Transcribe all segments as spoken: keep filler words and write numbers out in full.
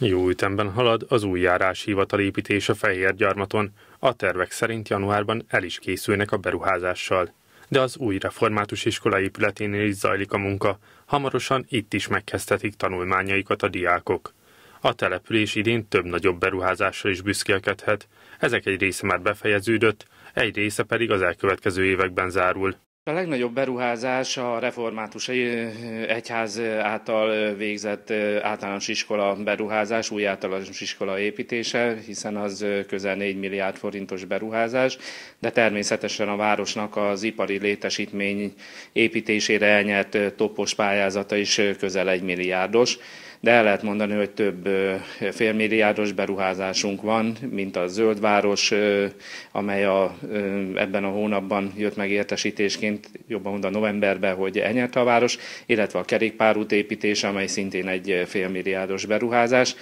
Jó ütemben halad az új járáshivatal építése Fehérgyarmaton. A tervek szerint januárban el is készülnek a beruházással. De az új református iskola épületénél is zajlik a munka. Hamarosan itt is megkezdhetik tanulmányaikat a diákok. A település idén több nagyobb beruházással is büszkélkedhet. Ezek egy része már befejeződött, egy része pedig az elkövetkező években zárul. A legnagyobb beruházás a református egyház által végzett általános iskola beruházás, új általános iskola építése, hiszen az közel négy milliárd forintos beruházás, de természetesen a városnak az ipari létesítmény építésére elnyert topos pályázata is közel egy milliárdos, de el lehet mondani, hogy több félmilliárdos beruházásunk van, mint a Zöldváros, amely a, ebben a hónapban jött meg értesítésként, jobban mondva novemberben, hogy elnyerte a város, illetve a kerékpárút építése, amely szintén egy félmilliárdos beruházás.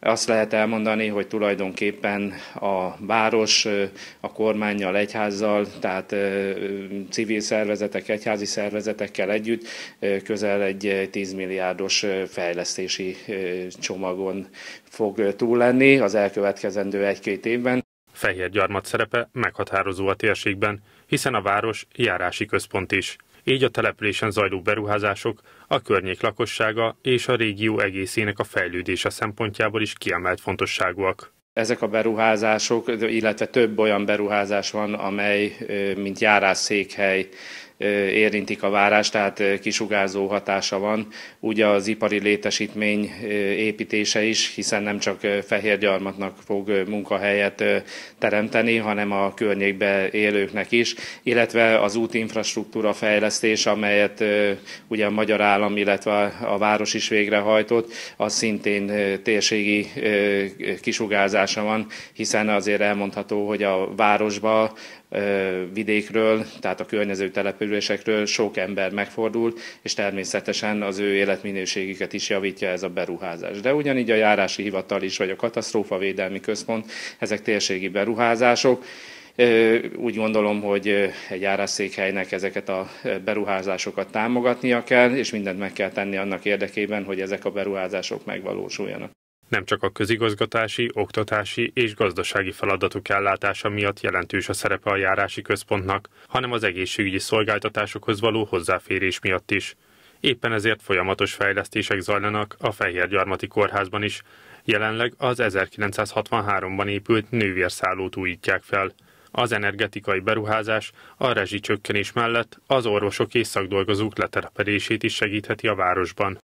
Azt lehet elmondani, hogy tulajdonképpen a város a kormánnyal, egyházzal, tehát civil szervezetek, egyházi szervezetekkel együtt közel egy tíz milliárdos fejlesztési csomagon fog túl lenni az elkövetkezendő egy-két évben. Fehérgyarmat szerepe meghatározó a térségben, hiszen a város járási központ is. Így a településen zajló beruházások a környék lakossága és a régió egészének a fejlődése szempontjából is kiemelt fontosságúak. Ezek a beruházások, illetve több olyan beruházás van, amely mint járásszékhely érintik a várást, tehát kisugárzó hatása van. Ugye az ipari létesítmény építése is, hiszen nem csak Fehérgyarmatnak fog munkahelyet teremteni, hanem a környékbe élőknek is, illetve az útinfrastruktúra fejlesztés, amelyet ugye a magyar állam, illetve a város is végrehajtott, az szintén térségi kisugárzása van, hiszen azért elmondható, hogy a városba vidékről, tehát a környező településekről sok ember megfordul, és természetesen az ő életminőségüket is javítja ez a beruházás. De ugyanígy a járási hivatal is, vagy a katasztrófavédelmi központ, ezek térségi beruházások. Úgy gondolom, hogy egy járásszékhelynek ezeket a beruházásokat támogatnia kell, és mindent meg kell tenni annak érdekében, hogy ezek a beruházások megvalósuljanak. Nem csak a közigazgatási, oktatási és gazdasági feladatok ellátása miatt jelentős a szerepe a járási központnak, hanem az egészségügyi szolgáltatásokhoz való hozzáférés miatt is. Éppen ezért folyamatos fejlesztések zajlanak a Fehérgyarmati Kórházban is. Jelenleg az ezerkilencszázhatvanháromban épült nővérszállót újítják fel. Az energetikai beruházás a rezsicsökkenés mellett az orvosok és szakdolgozók letelepedését is segítheti a városban.